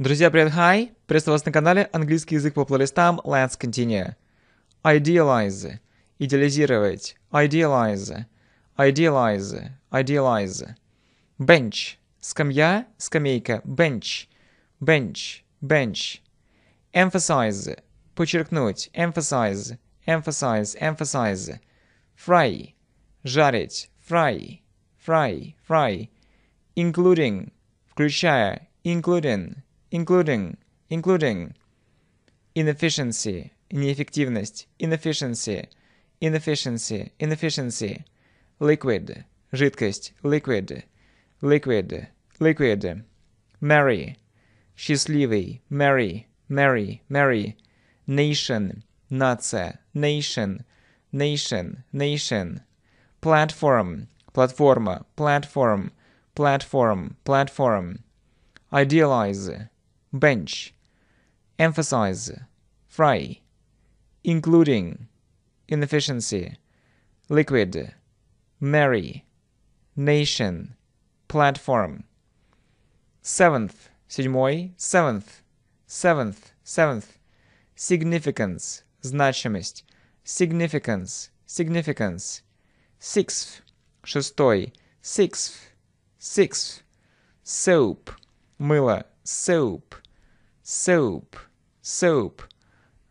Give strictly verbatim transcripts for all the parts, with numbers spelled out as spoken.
Друзья, привет, хай! Приветствую вас на канале Английский язык по плейлистам. Let's continue. Idealize. Идеализировать. Idealize. Idealize. Idealize. Bench. Скамья, скамейка. Bench. Bench. Bench. Emphasize. Подчеркнуть. Emphasize. Emphasize. Emphasize. Fry. Жарить. Fry. Fry. Fry. Including. Включая. Including. Including. Including. Inefficiency. Неэффективность. Inefficiency. Inefficiency. Inefficiency. Liquid. Жидкость. Liquid. Liquid. Liquid. Merry. Счастливый. Merry. Merry. Merry. Nation. Нация. Nation. Nation. Nation. Platform. Платформа. Platform. Platform. Platform. Idealize. Bench. Emphasize. Fry. Including. Inefficiency. Liquid. Merry. Nation. Platform. Seventh. Седьмой. Seventh. Seventh. Seventh. Significance. Значимость. Significance. Significance. Sixth. Шестой. Sixth. Sixth. Soap. Мыло. Soap. Soap. Soap.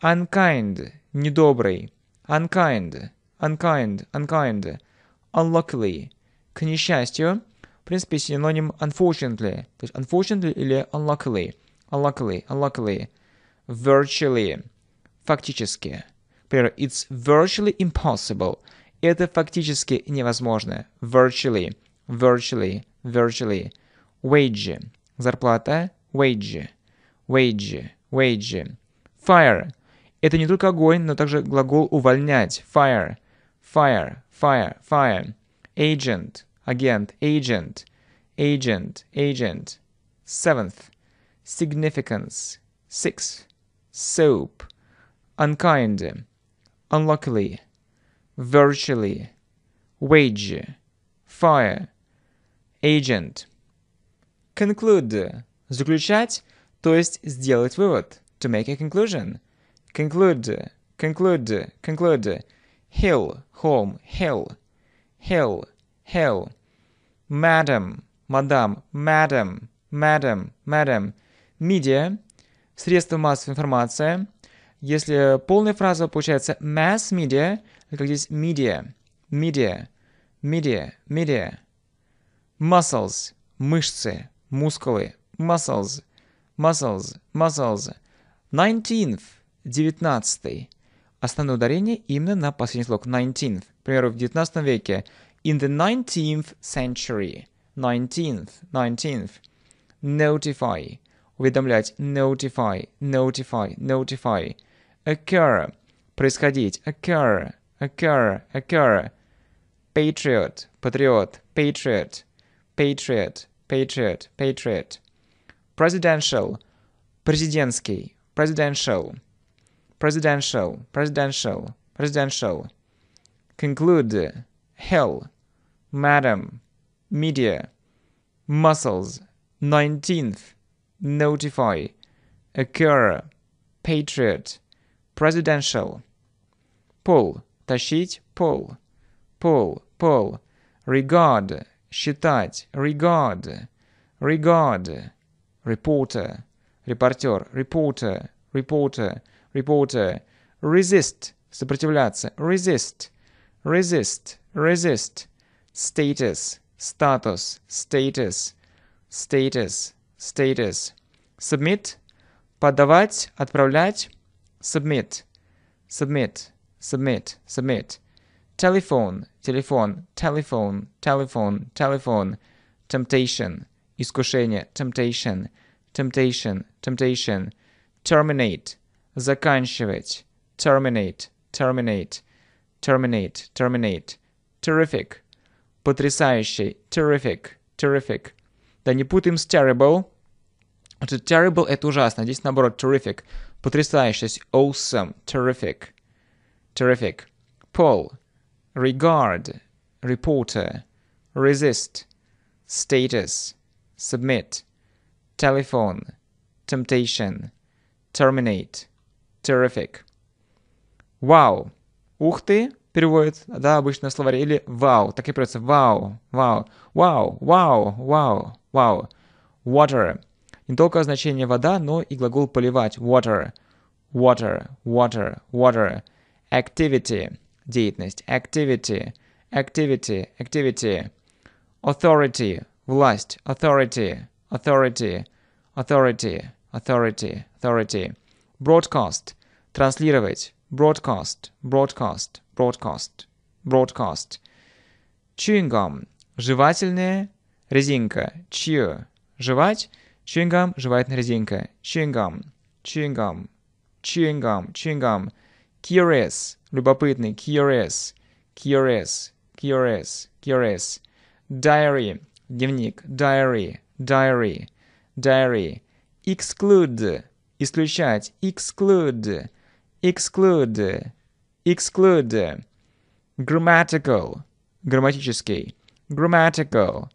Unkind. Недобрый. Unkind. Unkind. Unkind. Unluckily. К несчастью. В принципе, синоним unfortunately. То есть unfortunately или unluckily. Unluckily. Unluckily. Virtually. Фактически. Например, it's virtually impossible. Это фактически невозможно. Virtually. Virtually. Virtually. Wage. Зарплата. Wage. Wage. Wage. Fire. Это не только огонь, но также глагол увольнять. Fire. Fire. Fire. Fire. Agent. Агент. Agent. Agent. Agent. Seventh. Significance. Sixth. Soap. Unkind. Unluckily. Virtually. Wage. Fire. Agent. Conclude. Заключать, то есть сделать вывод. To make a conclusion. Conclude. Conclude. Conclude. Hill. Home. Hill. Hill. Hill. Madam. Мадам. Madam. Madam. Madam. Media. Средства массовой информации. Если полная фраза получается mass media, как здесь media. Media. Media. Media. Muscles. Мышцы. Мускулы. Muscles. Muscles. Muscles. Nineteenth. Девятнадцатый. Основное ударение именно на последний слог. Nineteenth. К примеру, в девятнадцатом веке. In the nineteenth century. Nineteenth. Nineteenth. Notify. Уведомлять. Notify. Notify. Notify. Occur. Происходить. Occur. Occur. Occur. Patriot. Патриот. Patriot. Patriot. Patriot. Patriot. Presidential. Президентский. Presidential. Presidential. Presidential. Presidential. Conclude. Hell. Madam. Media. Muscles. Nineteenth. Notify. Occur. Patriot. Presidential. Pull. Тащить. Pull. Pull. Pull. Regard. Считать. Regard. Regard. Reporter. Репортер. Reporter. Reporter. Reporter. Resist. Сопротивляться. Resist. Resist. Resist. Status. Status. Status. Status. Status. Submit. Подавать. Отправлять. Submit. Submit. Submit. Submit. Telephone. Телефон. Telephone. Telephone. Telephone. Temptation. Искушение. Temptation. Temptation. Temptation. Terminate. Заканчивать. Terminate. Terminate. Terminate. Terminate. Terrific. Потрясающий. Terrific. Terrific. Да не путаем с terrible. Это terrible — это ужасно. Здесь наоборот terrific. Потрясающий. Awesome. Terrific. Terrific. Poll. Regard. Reporter. Resist. Status. Submit. Telephone. temptation, terminate, terrific. Вау. Ух ты переводит, да, обычно в словаре. Или вау. Так и придется. Вау. Вау. Вау. Вау. Вау. Вау. Water. Не только значение вода, но и глагол поливать. Water. Water. Water. Water. Activity. Деятельность. Activity. Activity. Activity. Authority. Власть. Authority. Authority. Authority. Authority. Authority. Broadcast. Транслировать. Broadcast. Broadcast. Broadcast. Broadcast. Chewing gum. Жевательная резинка. Chew. Жевать. Chewing gum. Жевательная резинка. Chewing gum. Chewing gum. Chewing gum. Chewing gum. Curious. Любопытный. Curious. Curious. Curious. Curious. Diary. Дневник. Diary. Diary. Diary. Exclude. Исключать. Exclude. Exclude. Exclude. Grammatical. Грамматический. Grammatical.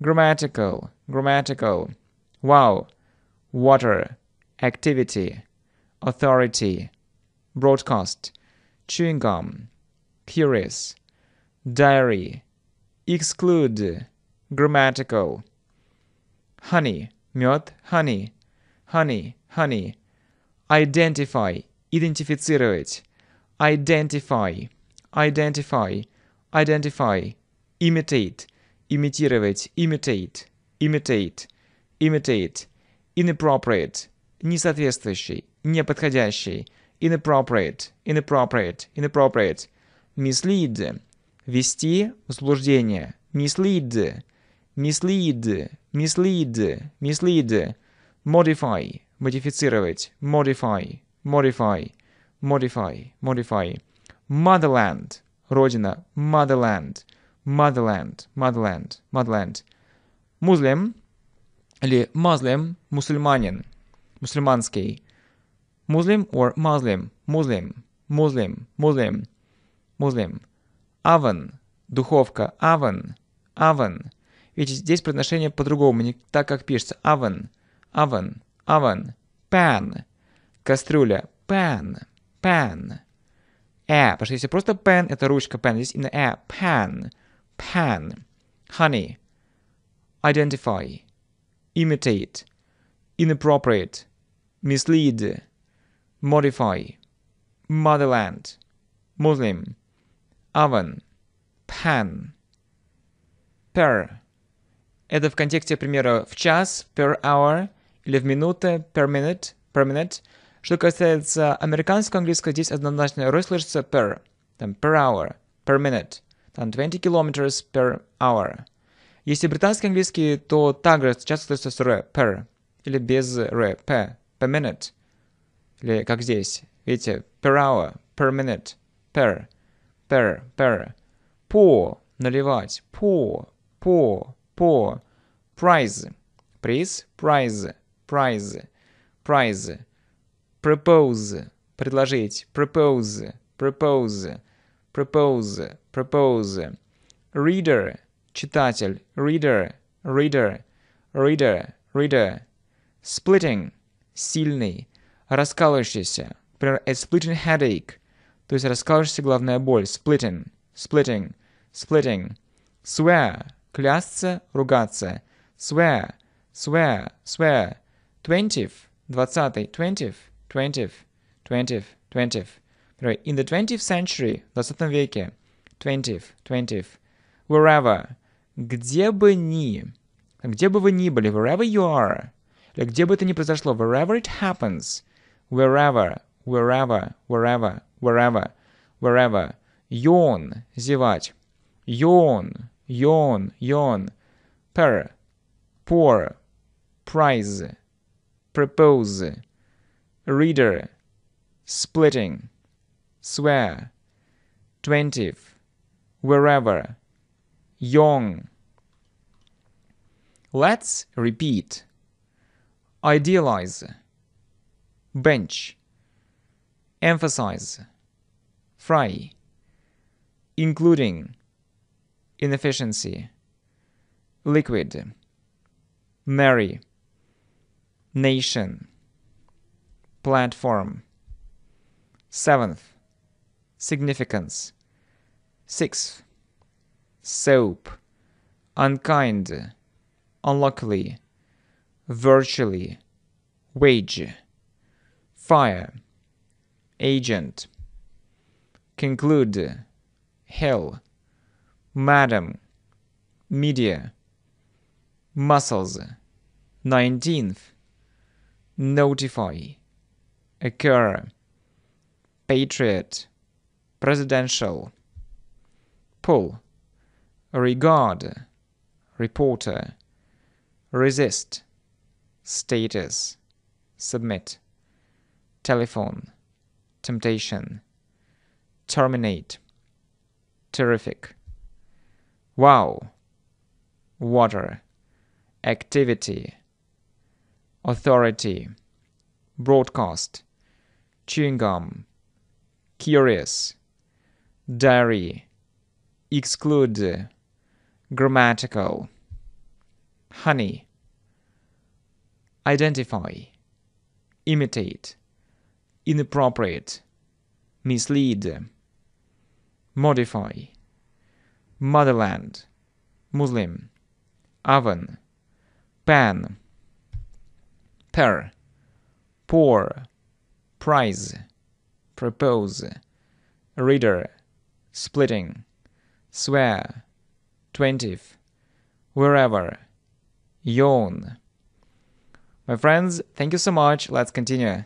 Grammatical. Grammatical. Wow. Water. Activity. Authority. Broadcast. Chewing gum. Curious. Diary. Exclude. Grammatical. Honey. Мед. Honey. Honey. Honey. Identify. Идентифицировать. Identify. Identify. Identify. Imitate. Имитировать. Imitate. Imitate. Imitate. Inappropriate. Несоответствующий. Неподходящий. Inappropriate. Inappropriate. Inappropriate. Mislead. Вести в заблуждение. Mislead. Mislead. Mislead. Mislead. Modify. Модифицировать. Modify. Modify, modify, modify. Motherland, родина, motherland, motherland, motherland, motherland. Muslim, или Muslim, мусульманин, мусульманский. Muslim or Muslim, Muslim, Muslim, Muslim, Muslim. Oven, духовка, oven, oven. Видите, здесь произношение по-другому, не так, как пишется. Oven, oven, oven. Pan. Кастрюля. Pan. Pan. Э. Потому что если просто pan, это ручка pan. Здесь именно э. Pan. Pan. Honey. Identify. Imitate. Inappropriate. Mislead. Modify. Motherland. Muslim. Oven. Pan. Per. Это в контексте примера в час, per hour, или в минуты, per minute, per minute. Что касается американского английского, здесь однозначно R слышится per, там per hour, per minute, там twenty kilometers per hour. Если британский английский, то также часто слышится с R, per, или без R, per, per minute, или как здесь, видите, per hour, per minute, per, per, per. Pour, наливать, pour, pour, pour. Prize, приз, prize, prize, prize. Propose. Предложить. Propose. Propose. Propose. Propose. Reader. Читатель. Reader. Reader. Reader. Reader. Splitting. Сильный. Раскалывающийся. Например, a splitting headache. То есть раскалывающаяся головная боль. Splitting. Splitting. Splitting. Swear. Клясться. Ругаться. Swear. Swear. Swear. Twentieth. Двадцатый. Twentieth. Twentieth, twentieth, twentieth. In the twentieth century, в двадцатом веке. Twentieth, twentieth. Wherever. Где бы ни. Где бы вы ни были. Wherever you are. Или где бы это ни произошло. Wherever it happens. Wherever, wherever, wherever, wherever, wherever. Yawn. Зевать. Yawn, yawn, yawn. Per. Pour. Prize. Propose. Reader. Splitting. Swear. Twentieth. Wherever. Young. Let's repeat. Idealize. Bench. Emphasize. Fry. Including. Inefficiency. Liquid. Marry. Nation. platform. Seventh, significance. Sixth, soap. Unkind, unluckily, virtually, wage. Fire, agent. Conclude, hell. Madam, media. Muscles. Nineteenth, notify. Occur. Patriot. Presidential. Pull. Regard. Reporter. Resist. Status. Submit. Telephone. Temptation. Terminate. Terrific. Wow. Water. Activity. Authority. Broadcast. Chewing gum. Curious. Diary. Exclude. Grammatical. Honey. Identify. Imitate. Inappropriate. Mislead. Modify. Motherland. Muslim. Oven. Pan. Per. Pour. Prize. Propose. Reader. Splitting. Swear. Twentieth. Wherever. Yawn. My friends, thank you so much. Let's continue.